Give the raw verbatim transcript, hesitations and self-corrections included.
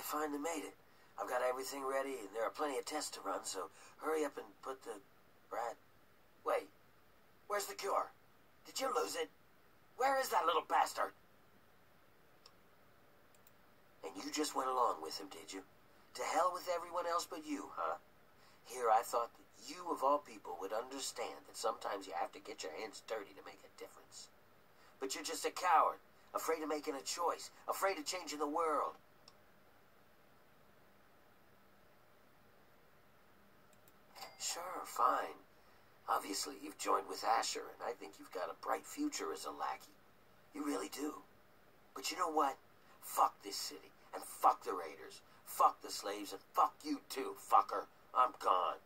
you finally made it. I've got everything ready, and there are plenty of tests to run, so hurry up and put the... Brad... Wait. Where's the cure? Did you lose it? Where is that little bastard? And you just went along with him, did you? To hell with everyone else but you, huh? Here I thought that you, of all people, would understand that sometimes you have to get your hands dirty to make a difference. But you're just a coward, afraid of making a choice, afraid of changing the world. Sure, fine. Obviously, you've joined with Ashur, and I think you've got a bright future as a lackey. You really do. But you know what? Fuck this city, and fuck the raiders. Fuck the slaves, and fuck you too, fucker. I'm gone.